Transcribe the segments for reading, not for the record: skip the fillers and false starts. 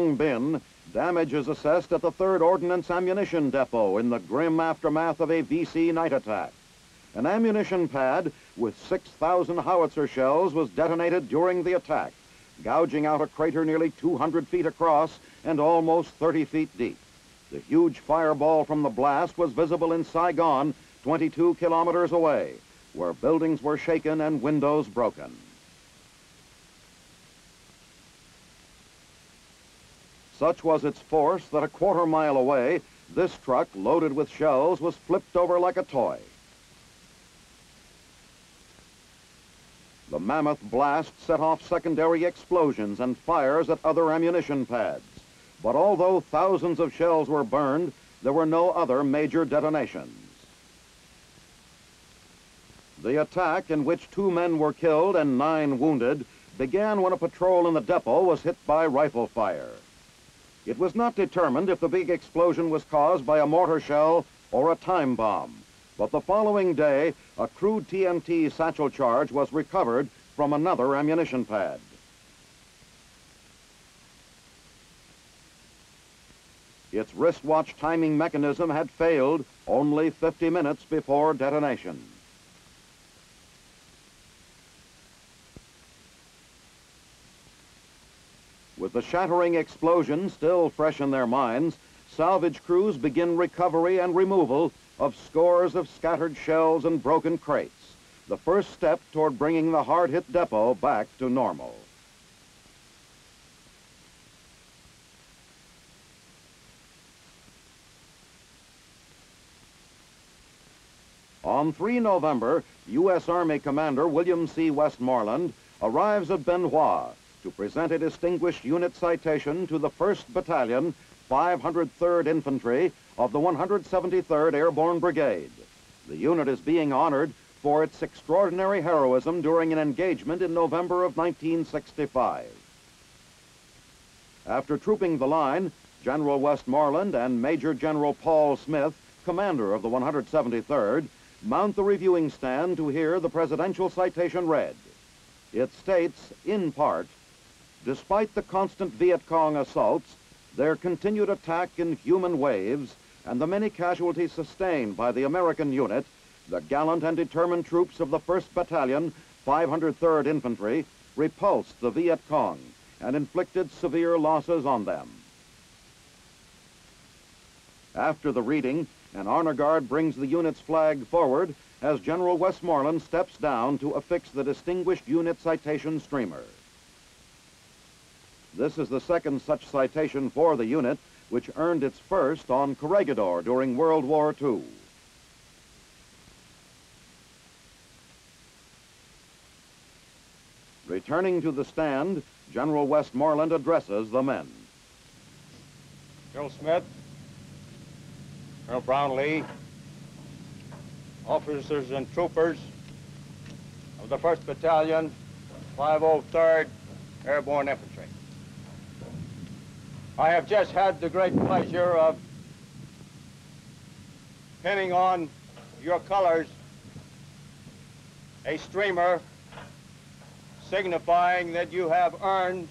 Long Bin, damage is assessed at the 3rd Ordnance Ammunition Depot in the grim aftermath of a VC night attack. An ammunition pad with 6,000 howitzer shells was detonated during the attack, gouging out a crater nearly 200 feet across and almost 30 feet deep. The huge fireball from the blast was visible in Saigon, 22 kilometers away, where buildings were shaken and windows broken. Such was its force that a quarter mile away, this truck loaded with shells was flipped over like a toy. The mammoth blast set off secondary explosions and fires at other ammunition pads. But although thousands of shells were burned, there were no other major detonations. The attack, in which 2 men were killed and 9 wounded, began when a patrol in the depot was hit by rifle fire. It was not determined if the big explosion was caused by a mortar shell or a time bomb. But the following day, a crude TNT satchel charge was recovered from another ammunition pad. Its wristwatch timing mechanism had failed only 50 minutes before detonation. With the shattering explosion still fresh in their minds, salvage crews begin recovery and removal of scores of scattered shells and broken crates, the first step toward bringing the hard-hit depot back to normal. On 3 November, U.S. Army Commander William C. Westmoreland arrives at Bien Hoa to present a distinguished unit citation to the 1st Battalion, 503rd Infantry of the 173rd Airborne Brigade. The unit is being honored for its extraordinary heroism during an engagement in November of 1965. After trooping the line, General Westmoreland and Major General Paul Smith, commander of the 173rd, mount the reviewing stand to hear the presidential citation read. It states, in part, despite the constant Viet Cong assaults, their continued attack in human waves, and the many casualties sustained by the American unit, the gallant and determined troops of the 1st Battalion, 503rd Infantry, repulsed the Viet Cong and inflicted severe losses on them. After the reading, an honor guard brings the unit's flag forward as General Westmoreland steps down to affix the Distinguished Unit Citation streamer. This is the second such citation for the unit, which earned its first on Corregidor during World War II. Returning to the stand, General Westmoreland addresses the men. Colonel Smith, Colonel Brownlee, officers and troopers of the 1st Battalion, 503rd Airborne Infantry. I have just had the great pleasure of pinning on your colors a streamer signifying that you have earned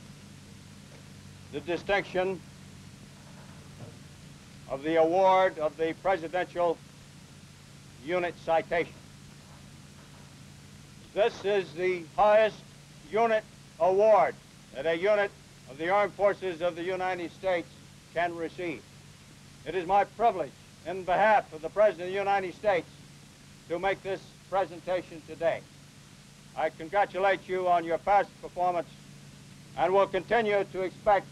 the distinction of the award of the Presidential Unit Citation. This is the highest unit award that a unit of the Armed Forces of the United States can receive. It is my privilege, in behalf of the President of the United States, to make this presentation today. I congratulate you on your past performance and will continue to expect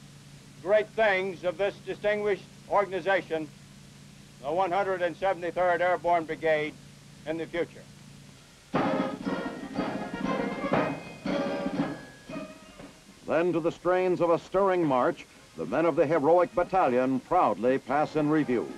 great things of this distinguished organization, the 173rd Airborne Brigade, in the future. Then, to the strains of a stirring march, the men of the heroic battalion proudly pass in review.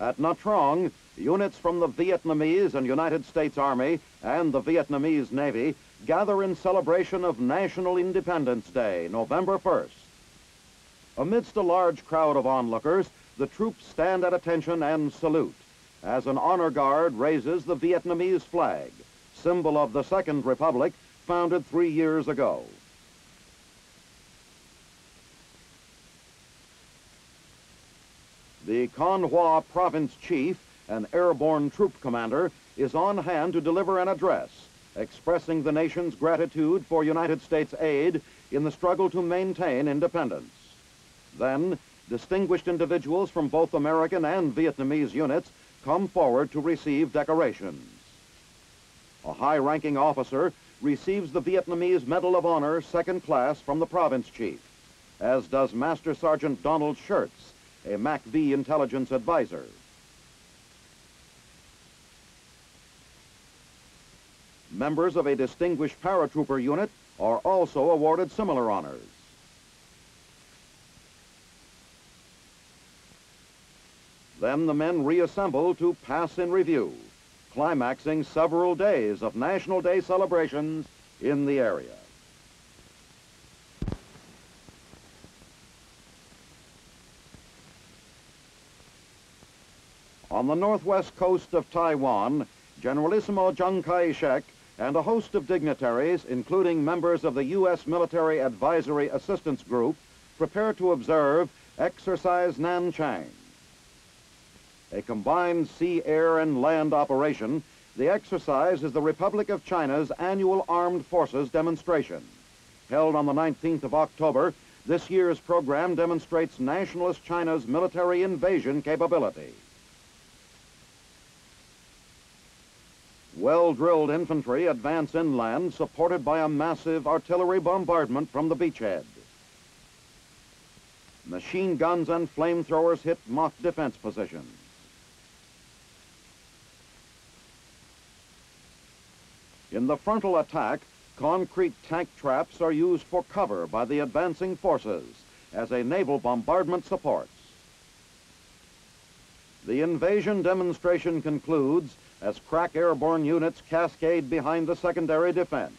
At Nha Trang, units from the Vietnamese and United States Army and the Vietnamese Navy gather in celebration of National Independence Day, November 1st. Amidst a large crowd of onlookers, the troops stand at attention and salute as an honor guard raises the Vietnamese flag, symbol of the Second Republic founded 3 years ago. The Con Hoa Province Chief, an airborne troop commander, is on hand to deliver an address expressing the nation's gratitude for United States aid in the struggle to maintain independence. Then, distinguished individuals from both American and Vietnamese units come forward to receive decorations. A high-ranking officer receives the Vietnamese Medal of Honor, Second Class, from the Province Chief, as does Master Sergeant Donald Shirts, a MACV intelligence advisor. Members of a distinguished paratrooper unit are also awarded similar honors. Then the men reassemble to pass in review, climaxing several days of National Day celebrations in the area. On the northwest coast of Taiwan, Generalissimo Chiang Kai-shek and a host of dignitaries, including members of the U.S. Military Advisory Assistance Group, prepare to observe Exercise Nanchang. A combined sea, air, and land operation, the exercise is the Republic of China's annual Armed Forces demonstration. Held on the 19th of October, this year's program demonstrates Nationalist China's military invasion capability. Well-drilled infantry advance inland, supported by a massive artillery bombardment from the beachhead. Machine guns and flamethrowers hit mock defense positions. In the frontal attack, concrete tank traps are used for cover by the advancing forces as a naval bombardment supports. The invasion demonstration concludes as crack airborne units cascade behind the secondary defense.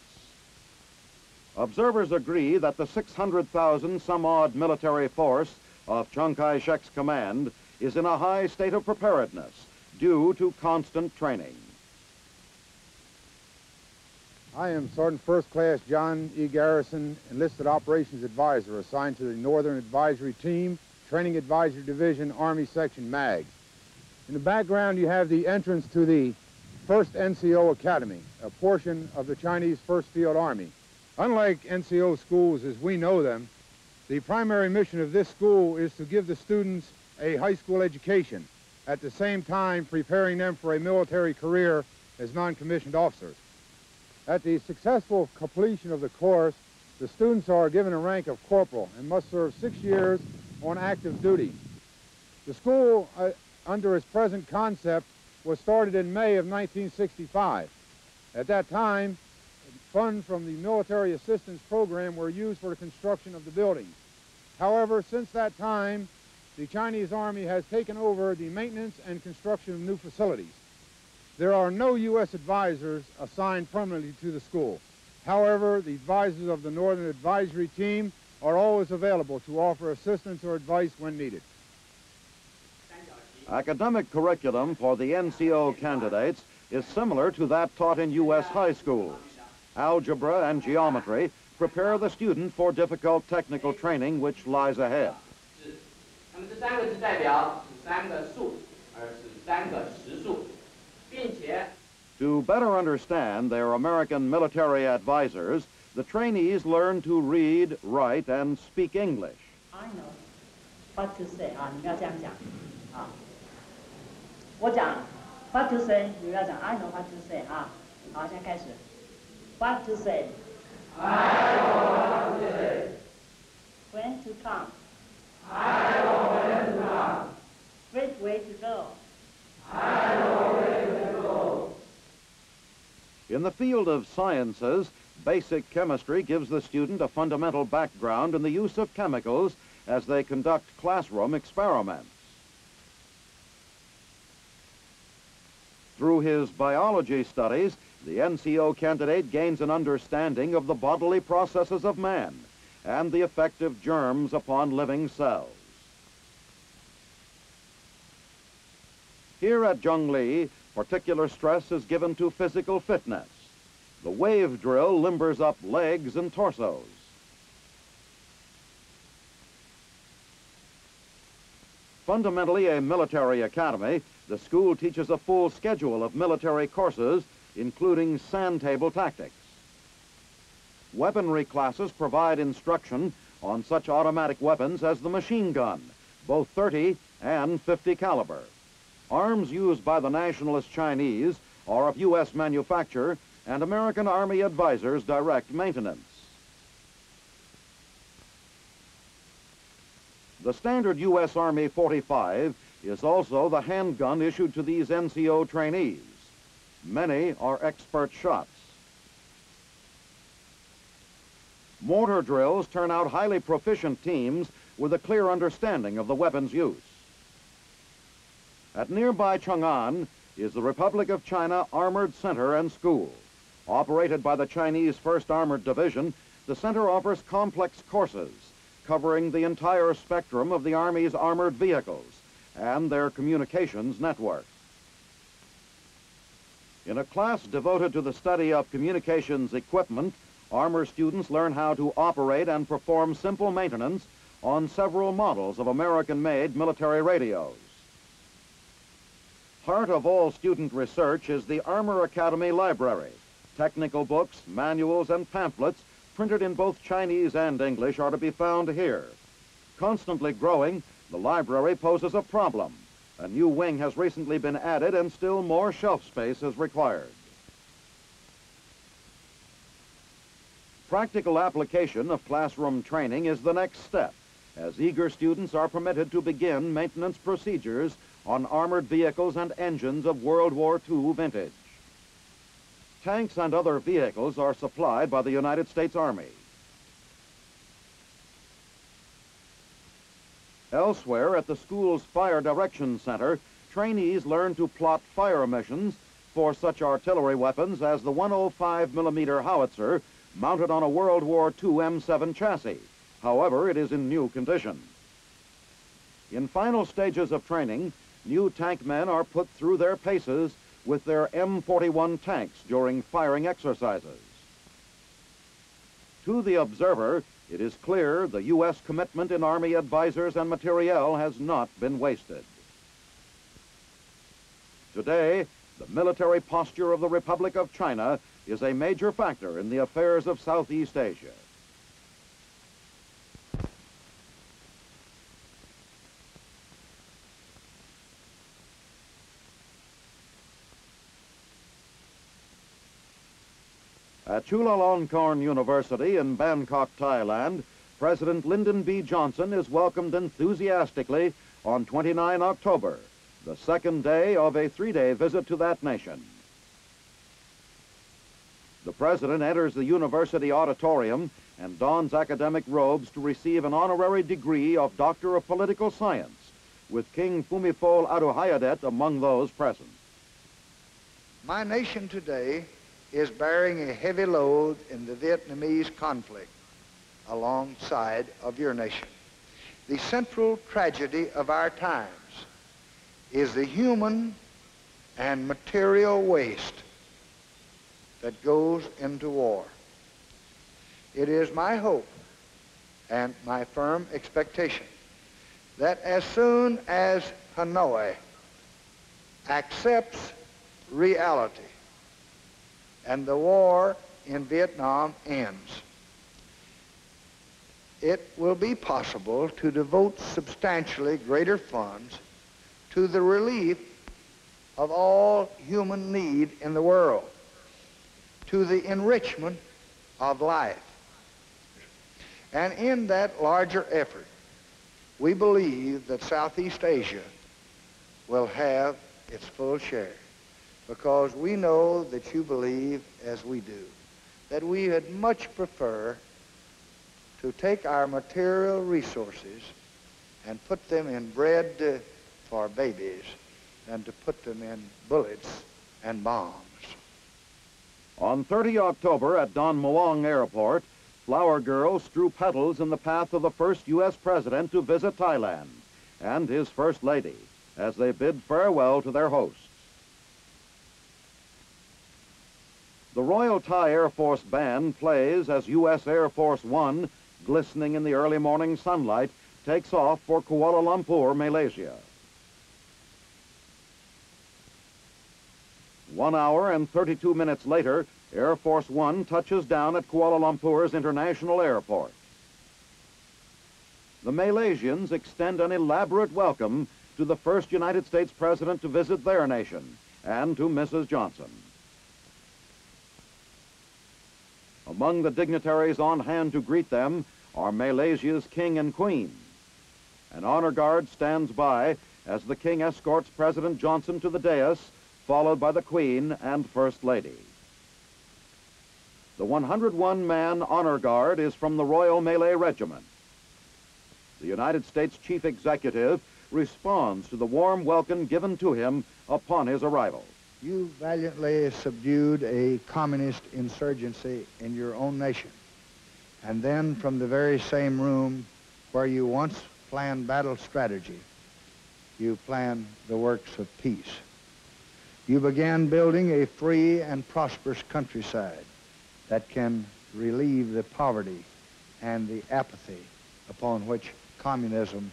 Observers agree that the 600,000 some odd military force of Chiang Kai-shek's command is in a high state of preparedness due to constant training. I am Sergeant First Class John E. Garrison, Enlisted Operations Advisor, assigned to the Northern Advisory Team, Training Advisory Division, Army Section MAG. In the background, you have the entrance to the First NCO Academy, a portion of the Chinese First Field Army. Unlike NCO schools as we know them, the primary mission of this school is to give the students a high school education, at the same time preparing them for a military career as non-commissioned officers. At the successful completion of the course, the students are given a rank of corporal and must serve 6 years on active duty. The school, under its present concept, was started in May of 1965. At that time, funds from the military assistance program were used for the construction of the building. However, since that time, the Chinese Army has taken over the maintenance and construction of new facilities. There are no U.S. advisors assigned permanently to the school. However, the advisors of the Northern Advisory Team are always available to offer assistance or advice when needed. Academic curriculum for the NCO candidates is similar to that taught in U.S. high schools. Algebra and geometry prepare the student for difficult technical training which lies ahead. To better understand their American military advisors, the trainees learn to read, write, and speak English. I know what to say. What to say. I know what to say. What to say. I know what to say. When to come. I know when to come. Great way to go. I know where to go. In the field of sciences, basic chemistry gives the student a fundamental background in the use of chemicals as they conduct classroom experiments. Through his biology studies, the NCO candidate gains an understanding of the bodily processes of man and the effect of germs upon living cells. Here at Zhongli, particular stress is given to physical fitness. The wave drill limbers up legs and torsos. Fundamentally a military academy, the school teaches a full schedule of military courses, including sand table tactics. Weaponry classes provide instruction on such automatic weapons as the machine gun, both 30 and 50 caliber. Arms used by the nationalist Chinese are of U.S. manufacture and American Army advisors direct maintenance. The standard U.S. Army .45 is also the handgun issued to these NCO trainees. Many are expert shots. Mortar drills turn out highly proficient teams with a clear understanding of the weapon's use. At nearby Cheng'an is the Republic of China Armored Center and School. Operated by the Chinese First Armored Division, the center offers complex courses covering the entire spectrum of the Army's armored vehicles and their communications network. In a class devoted to the study of communications equipment, armor students learn how to operate and perform simple maintenance on several models of American-made military radios. Part of all student research is the Armor Academy Library. Technical books, manuals, and pamphlets printed in both Chinese and English are to be found here. Constantly growing, the library poses a problem. A new wing has recently been added and still more shelf space is required. Practical application of classroom training is the next step, as eager students are permitted to begin maintenance procedures on armored vehicles and engines of World War II vintage. Tanks and other vehicles are supplied by the United States Army. Elsewhere, at the school's Fire Direction Center, trainees learn to plot fire missions for such artillery weapons as the 105 millimeter howitzer mounted on a World War II M7 chassis. However, it is in new condition. In final stages of training, new tank men are put through their paces with their M41 tanks during firing exercises. To the observer, it is clear the U.S. commitment in Army advisors and materiel has not been wasted. Today, the military posture of the Republic of China is a major factor in the affairs of Southeast Asia. At Chulalongkorn University in Bangkok, Thailand, President Lyndon B. Johnson is welcomed enthusiastically on 29 October, the second day of a three-day visit to that nation. The president enters the university auditorium and dons academic robes to receive an honorary degree of Doctor of Political Science, with King Bhumibol Aduhayadet among those present. My nation today is bearing a heavy load in the Vietnamese conflict alongside of your nation. The central tragedy of our times is the human and material waste that goes into war. It is my hope and my firm expectation that as soon as Hanoi accepts reality and the war in Vietnam ends, it will be possible to devote substantially greater funds to the relief of all human need in the world, to the enrichment of life. And in that larger effort, we believe that Southeast Asia will have its full share, because we know that you believe, as we do, that we would much prefer to take our material resources and put them in bread for babies than to put them in bullets and bombs. On 30 October at Don Mueang Airport, flower girls strew petals in the path of the first U.S. president to visit Thailand and his first lady as they bid farewell to their hosts. The Royal Thai Air Force Band plays as U.S. Air Force One, glistening in the early morning sunlight, takes off for Kuala Lumpur, Malaysia. 1 hour and 32 minutes later, Air Force One touches down at Kuala Lumpur's International Airport. The Malaysians extend an elaborate welcome to the first United States president to visit their nation and to Mrs. Johnson. Among the dignitaries on hand to greet them are Malaysia's king and queen. An honor guard stands by as the king escorts President Johnson to the dais, followed by the queen and first lady. The 101-man honor guard is from the Royal Malay Regiment. The United States chief executive responds to the warm welcome given to him upon his arrival. You valiantly subdued a communist insurgency in your own nation, and then from the very same room where you once planned battle strategy, you planned the works of peace. You began building a free and prosperous countryside that can relieve the poverty and the apathy upon which communism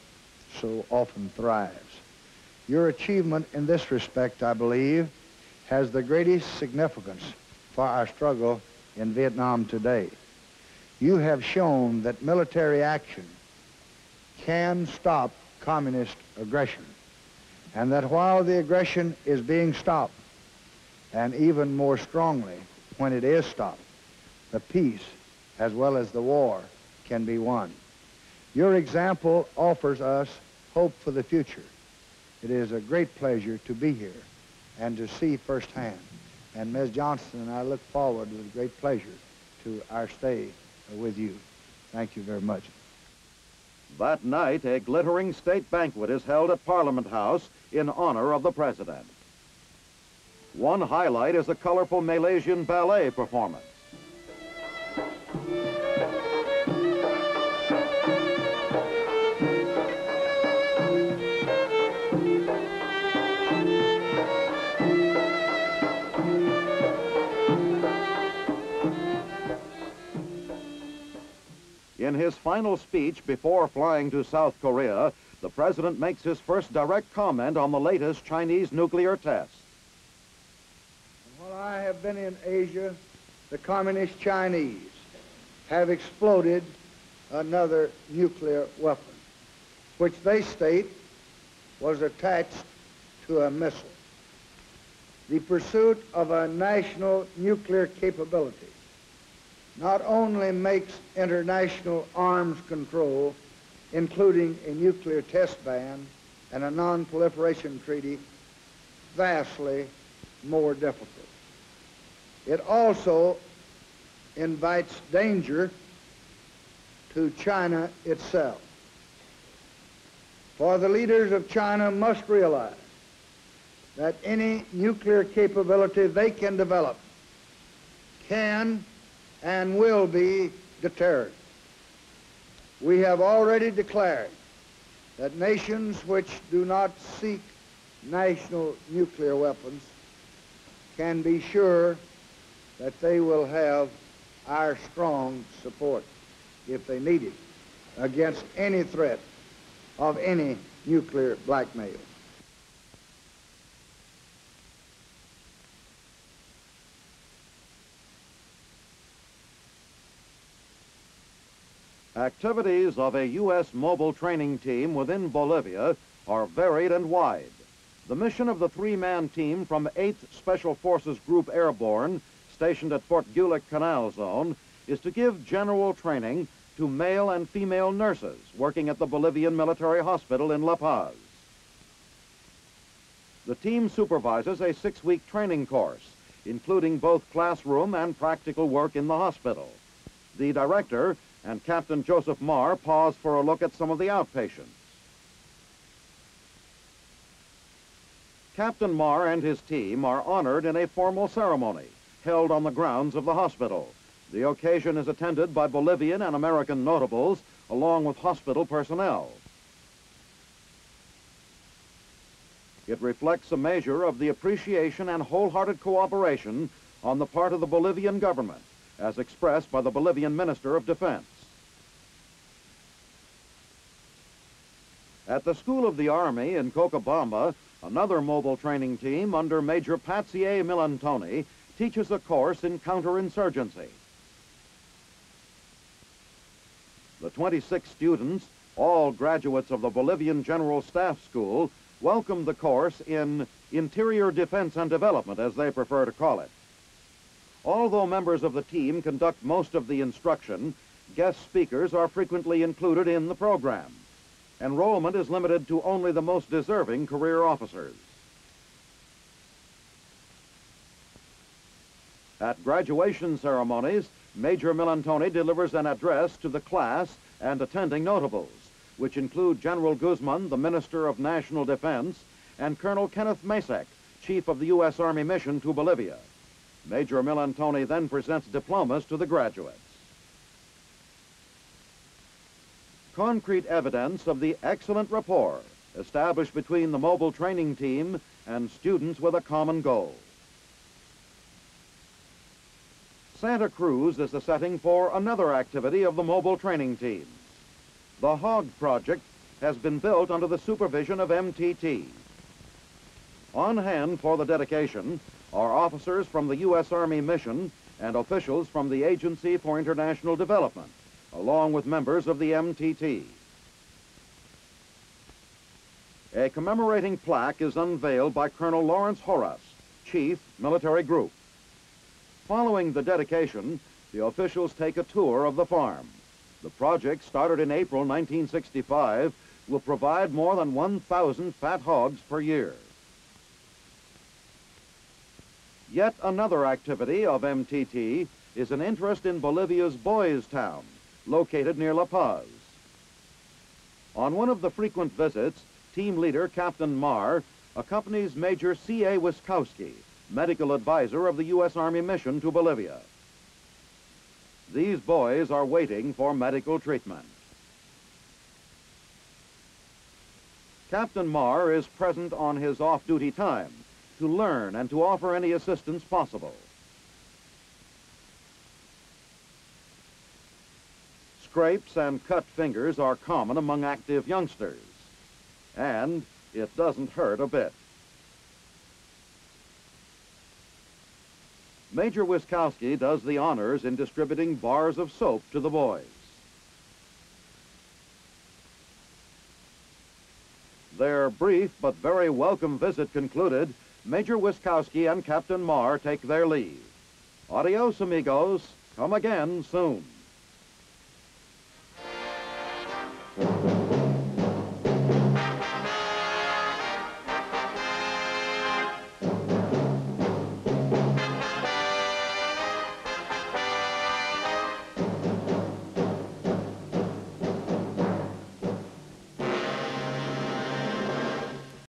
so often thrives. Your achievement in this respect, I believe, has the greatest significance for our struggle in Vietnam today. You have shown that military action can stop communist aggression, and that while the aggression is being stopped, and even more strongly when it is stopped, the peace as well as the war can be won. Your example offers us hope for the future. It is a great pleasure to be here and to see firsthand. And Ms. Johnson and I look forward with great pleasure to our stay with you. Thank you very much. That night, a glittering state banquet is held at Parliament House in honor of the president. One highlight is a colorful Malaysian ballet performance. In his final speech before flying to South Korea, the president makes his first direct comment on the latest Chinese nuclear tests. While I have been in Asia, the communist Chinese have exploded another nuclear weapon, which they state was attached to a missile. The pursuit of a national nuclear capability not only makes international arms control, including a nuclear test ban and a non-proliferation treaty, vastly more difficult. It also invites danger to China itself. For the leaders of China must realize that any nuclear capability they can develop can and will be deterred. We have already declared that nations which do not seek national nuclear weapons can be sure that they will have our strong support, if they need it, against any threat of any nuclear blackmail. Activities of a U.S. mobile training team within Bolivia are varied and wide. The mission of the three-man team from 8th Special Forces Group Airborne, stationed at Fort Gulick Canal Zone, is to give general training to male and female nurses working at the Bolivian military hospital in La Paz. The team supervises a 6-week training course, including both classroom and practical work in the hospital. The director and Captain Joseph Marr paused for a look at some of the outpatients. Captain Marr and his team are honored in a formal ceremony held on the grounds of the hospital. The occasion is attended by Bolivian and American notables, along with hospital personnel. It reflects a measure of the appreciation and wholehearted cooperation on the part of the Bolivian government, as expressed by the Bolivian Minister of Defense. At the School of the Army in Cochabamba, another mobile training team under Major Patsy A. Milantoni teaches a course in counterinsurgency. The 26 students, all graduates of the Bolivian General Staff School, welcome the course in interior defense and development, as they prefer to call it. Although members of the team conduct most of the instruction, guest speakers are frequently included in the program. Enrollment is limited to only the most deserving career officers. At graduation ceremonies, Major Milantoni delivers an address to the class and attending notables, which include General Guzman, the Minister of National Defense, and Colonel Kenneth Masek, Chief of the U.S. Army Mission to Bolivia. Major Milantoni then presents diplomas to the graduates. Concrete evidence of the excellent rapport established between the mobile training team and students with a common goal. Santa Cruz is the setting for another activity of the mobile training team. The Hog Project has been built under the supervision of MTT. On hand for the dedication are officers from the U.S. Army Mission and officials from the Agency for International Development, along with members of the MTT. A commemorating plaque is unveiled by Colonel Lawrence Horas, Chief, Military Group. Following the dedication, the officials take a tour of the farm. The project, started in April 1965, will provide more than 1,000 fat hogs per year. Yet another activity of MTT is an interest in Bolivia's Boys Town, located near La Paz. On one of the frequent visits, team leader Captain Marr accompanies Major C.A. Wiskowski, medical advisor of the U.S. Army Mission to Bolivia. These boys are waiting for medical treatment. Captain Marr is present on his off-duty time to learn and to offer any assistance possible. Scrapes and cut fingers are common among active youngsters, and it doesn't hurt a bit. Major Wiskowski does the honors in distributing bars of soap to the boys. Their brief but very welcome visit concluded, Major Wiskowski and Captain Marr take their leave. Adios, amigos. Come again soon.